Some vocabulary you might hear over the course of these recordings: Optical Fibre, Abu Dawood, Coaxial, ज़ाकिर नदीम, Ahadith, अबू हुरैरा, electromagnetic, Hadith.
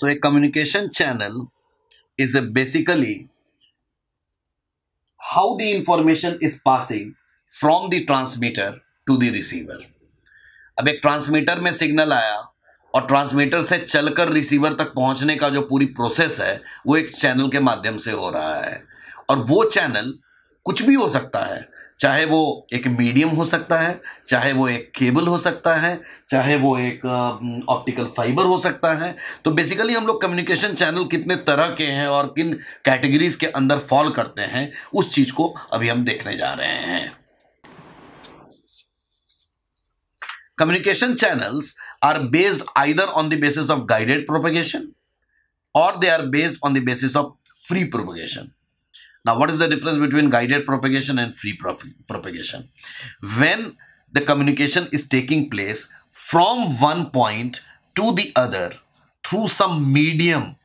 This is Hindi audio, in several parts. So a communication channel is basically how the information is passing from the transmitter to the receiver. अब एक ट्रांसमीटर में सिग्नल आया और ट्रांसमीटर से चलकर रिसीवर तक पहुंचने का जो पूरी प्रोसेस है वो एक चैनल के माध्यम से हो रहा है, और वो चैनल कुछ भी हो सकता है, चाहे वो एक मीडियम हो सकता है, चाहे वो एक केबल हो सकता है, चाहे वो एक ऑप्टिकल फाइबर हो सकता है। तो बेसिकली हम लोग कम्युनिकेशन चैनल कितने तरह के हैं और किन कैटेगरीज के अंदर फॉल करते हैं उस चीज़ को अभी हम देखने जा रहे हैं। Communication channels are based either on the basis of guided propagation or they are based on the basis of free propagation. Now, what is the difference between guided propagation and free propagation? When the communication is taking place from one point to the other through some medium,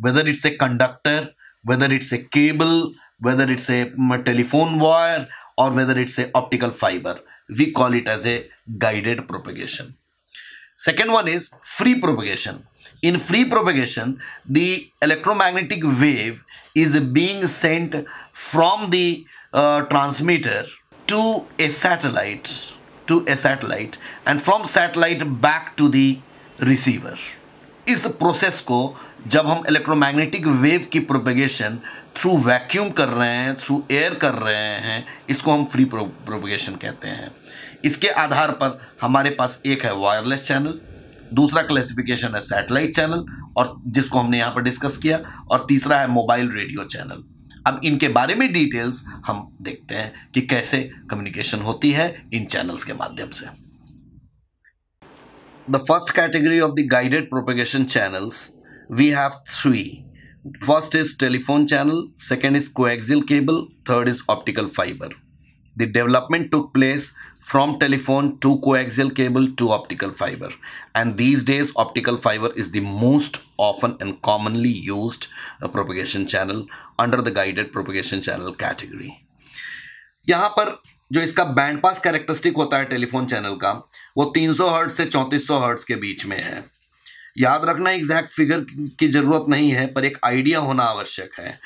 whether it's a conductor, whether it's a cable, whether it's a telephone wire, or whether it's an optical fiber, we call it as a guided propagation. Second one is free propagation. In free propagation, the electromagnetic wave is being sent from the transmitter to a satellite, and from satellite back to the receiver. इस प्रोसेस को जब हम इलेक्ट्रोमैग्नेटिक वेव की प्रोपेगेशन थ्रू वैक्यूम कर रहे हैं, थ्रू एयर कर रहे हैं, इसको हम फ्री प्रोपेगेशन कहते हैं। इसके आधार पर हमारे पास एक है वायरलेस चैनल, दूसरा क्लासिफिकेशन है सैटेलाइट चैनल, और जिसको हमने यहाँ पर डिस्कस किया, और तीसरा है मोबाइल रेडियो चैनल। अब इनके बारे में डिटेल्स हम देखते हैं कि कैसे कम्युनिकेशन होती है इन चैनल्स के माध्यम से। The first category of the guided propagation channels, we have three. First is telephone channel, second is coaxial cable, third is optical fiber. The development took place from telephone to coaxial cable to optical fiber. And these days, optical fiber is the most often and commonly used propagation channel under the guided propagation channel category. यहाँ पर जो इसका बैंड पास कैरेक्टरिस्टिक होता है टेलीफोन चैनल का, वो 300 हर्ट्ज से 3400 हर्ट्ज के बीच में है। याद रखना एग्जैक्ट फिगर की ज़रूरत नहीं है, पर एक आइडिया होना आवश्यक है।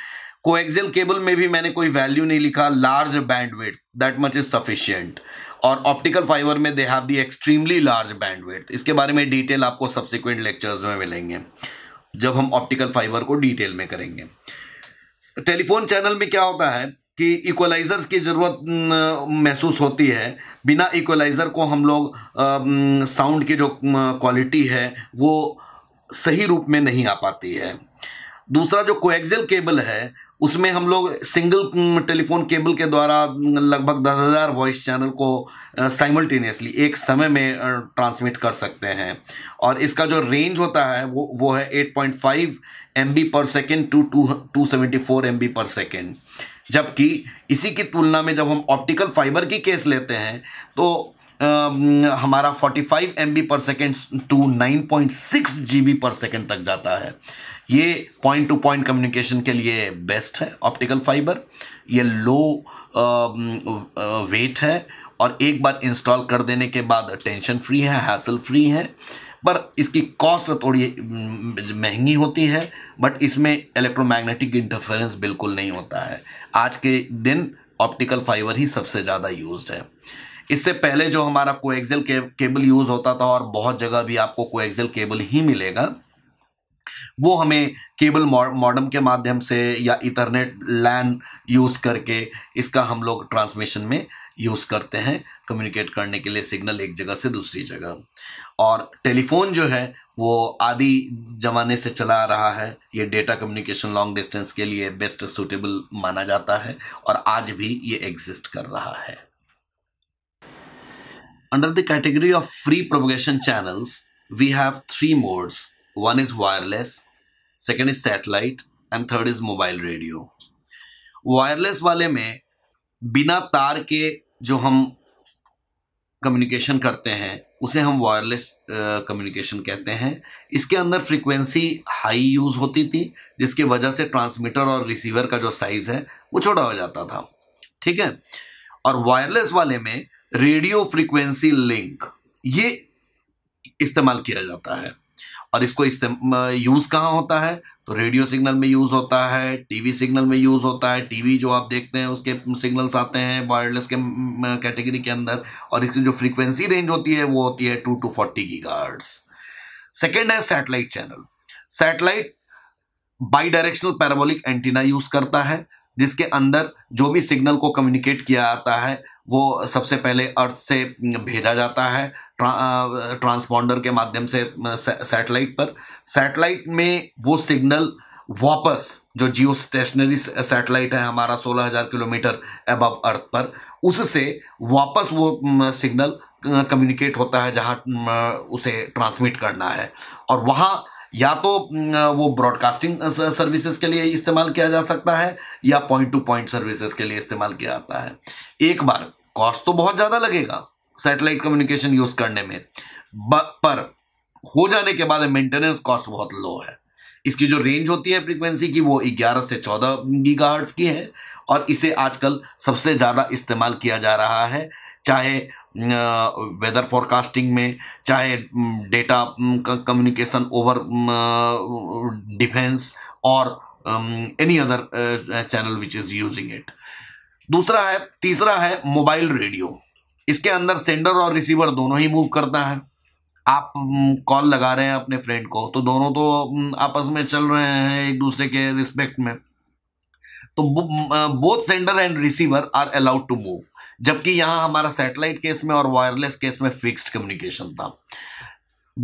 कोएक्सियल केबल में भी मैंने कोई वैल्यू नहीं लिखा, large bandwidth, that much is sufficient. और ऑप्टिकल फाइबर में they have the extremely large bandwidth. इसके बारे में डिटेल आपको सब्सिक्वेंट लेक्चर्स में मिलेंगे जब हम ऑप्टिकल फाइबर को डिटेल में करेंगे। टेलीफोन चैनल में क्या होता है कि इक्वलाइज़र्स की ज़रूरत महसूस होती है। बिना इक्वलाइज़र को हम लोग साउंड की जो क्वालिटी है वो सही रूप में नहीं आ पाती है। दूसरा जो कोएक्सियल केबल है उसमें हम लोग सिंगल टेलीफोन केबल के द्वारा लगभग 10,000 वॉइस चैनल को साइमल्टेनियसली एक समय में ट्रांसमिट कर सकते हैं, और इसका जो रेंज होता है वो है 8.5 MB/s टू 274 MB/s। जबकि इसी की तुलना में जब हम ऑप्टिकल फाइबर की केस लेते हैं तो हमारा 45 MB/s टू 9.6 GB/s तक जाता है। ये पॉइंट टू पॉइंट कम्युनिकेशन के लिए बेस्ट है ऑप्टिकल फाइबर। ये लो वेट है और एक बार इंस्टॉल कर देने के बाद टेंशन फ्री है, हैसल फ्री है, पर इसकी कॉस्ट थोड़ी महंगी होती है। बट इसमें इलेक्ट्रोमैग्नेटिक इंटरफेरेंस बिल्कुल नहीं होता है। आज के दिन ऑप्टिकल फाइबर ही सबसे ज़्यादा यूज्ड है। इससे पहले जो हमारा कोएक्सियल केबल यूज़ होता था, और बहुत जगह भी आपको कोएक्सियल केबल ही मिलेगा, वो हमें केबल मॉडम के माध्यम से या इथरनेट लैन यूज़ करके इसका हम लोग ट्रांसमिशन में यूज़ करते हैं, कम्युनिकेट करने के लिए सिग्नल एक जगह से दूसरी जगह। और टेलीफोन जो है वो आदि ज़माने से चला आ रहा है। ये डेटा कम्युनिकेशन लॉन्ग डिस्टेंस के लिए बेस्ट सूटेबल माना जाता है और आज भी ये एग्जिस्ट कर रहा है। Under the category of free propagation channels, we have three modes. One is wireless, second is satellite, and third is mobile radio. Wireless वाले में बिना तार के जो हम कम्युनिकेशन करते हैं उसे हम वायरलेस कम्युनिकेशन कहते हैं। इसके अंदर फ्रीक्वेंसी हाई यूज़ होती थी, जिसकी वजह से ट्रांसमीटर और रिसीवर का जो साइज़ है वो छोटा हो जाता था, ठीक है। और वायरलेस वाले में रेडियो फ्रीक्वेंसी लिंक ये इस्तेमाल किया जाता है, और इसको यूज़ कहाँ होता है, तो रेडियो सिग्नल में यूज़ होता है, टीवी सिग्नल में यूज़ होता है। टीवी जो आप देखते हैं उसके सिग्नल्स आते हैं वायरलेस के कैटेगरी के अंदर, और इसकी जो फ्रीक्वेंसी रेंज होती है वो होती है 2 to 40 GHz। सेकेंड है satellite channel. Satellite by directional parabolic antenna use करता है, जिसके अंदर जो भी सिग्नल को कम्युनिकेट किया जाता है वो सबसे पहले अर्थ से भेजा जाता है ट्रांसपॉन्डर के माध्यम से सैटेलाइट पर। सैटेलाइट में वो सिग्नल वापस, जो जियो स्टेशनरी सैटेलाइट है हमारा 16,000 किलोमीटर अबव अर्थ पर, उससे वापस वो सिग्नल कम्युनिकेट होता है जहाँ उसे ट्रांसमिट करना है। और वहाँ या तो वो ब्रॉडकास्टिंग सर्विसेज के लिए इस्तेमाल किया जा सकता है या पॉइंट टू पॉइंट सर्विसेज के लिए इस्तेमाल किया जाता है। एक बार कॉस्ट तो बहुत ज़्यादा लगेगा सैटेलाइट कम्युनिकेशन यूज़ करने में, पर हो जाने के बाद मेंटेनेंस कॉस्ट बहुत लो है। इसकी जो रेंज होती है फ्रीक्वेंसी की वो 11 से 14 गीगाहर्ट्ज़ की है, और इसे आजकल सबसे ज़्यादा इस्तेमाल किया जा रहा है, चाहे वेदर फोरकास्टिंग में, चाहे डेटा कम्युनिकेशन ओवर डिफेंस, और any other channel which is using it. तीसरा है मोबाइल रेडियो। इसके अंदर सेंडर और रिसीवर दोनों ही मूव करता है। आप कॉल लगा रहे हैं अपने फ्रेंड को, तो दोनों तो आपस में चल रहे हैं एक दूसरे के रिस्पेक्ट में, तो both sender and receiver are allowed to move, जबकि यहाँ हमारा सैटेलाइट केस में और वायरलेस केस में फिक्स्ड कम्युनिकेशन था।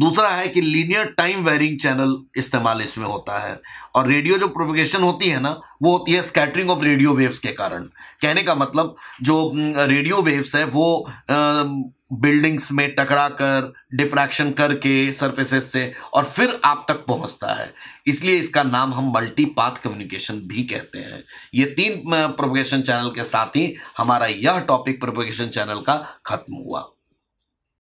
दूसरा है कि लीनियर टाइम वेरिंग चैनल इस्तेमाल इसमें होता है, और रेडियो जो प्रोपगेशन होती है ना वो होती है स्कैटरिंग ऑफ रेडियो वेव्स के कारण। कहने का मतलब जो रेडियो वेव्स है वो बिल्डिंग्स में टकरा कर डिफ्रैक्शन करके सरफेसेस से और फिर आप तक पहुंचता है, इसलिए इसका नाम हम मल्टी पाथ कम्युनिकेशन भी कहते हैं। ये तीन प्रोपगेशन चैनल के साथ ही हमारा यह टॉपिक प्रोपगेशन चैनल का खत्म हुआ।